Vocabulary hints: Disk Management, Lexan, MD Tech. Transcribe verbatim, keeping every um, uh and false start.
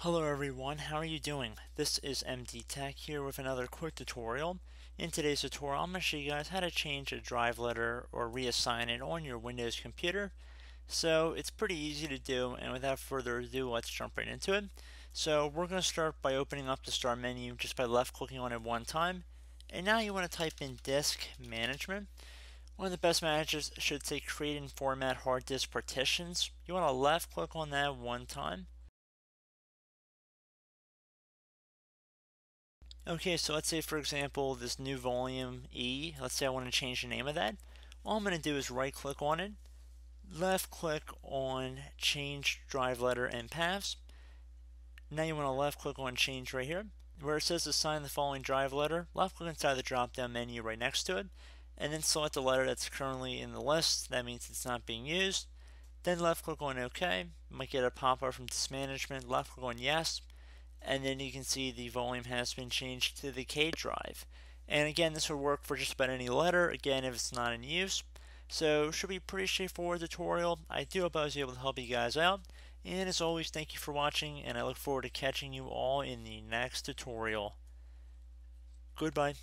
Hello everyone, how are you doing? This is M D Tech here with another quick tutorial. In today's tutorial, I'm going to show you guys how to change a drive letter or reassign it on your Windows computer. So it's pretty easy to do, and without further ado, let's jump right into it. So we're going to start by opening up the start menu just by left clicking on it one time. And now you want to type in Disk Management. One of the best managers should say Create and Format Hard Disk Partitions. You want to left click on that one time. Okay, so let's say for example this new volume E, let's say I want to change the name of that. All I'm going to do is right click on it, left click on change drive letter and paths. Now you want to left click on change right here. Where it says assign the following drive letter, left click inside the drop down menu right next to it, and then select the letter that's currently in the list. That means it's not being used. Then left click on OK. You might get a pop up from Disk Management, left click on yes. And then you can see the volume has been changed to the K drive. And again, this will work for just about any letter, again, if it's not in use. So should be a pretty straightforward tutorial. I do hope I was able to help you guys out. And as always, thank you for watching, and I look forward to catching you all in the next tutorial. Goodbye.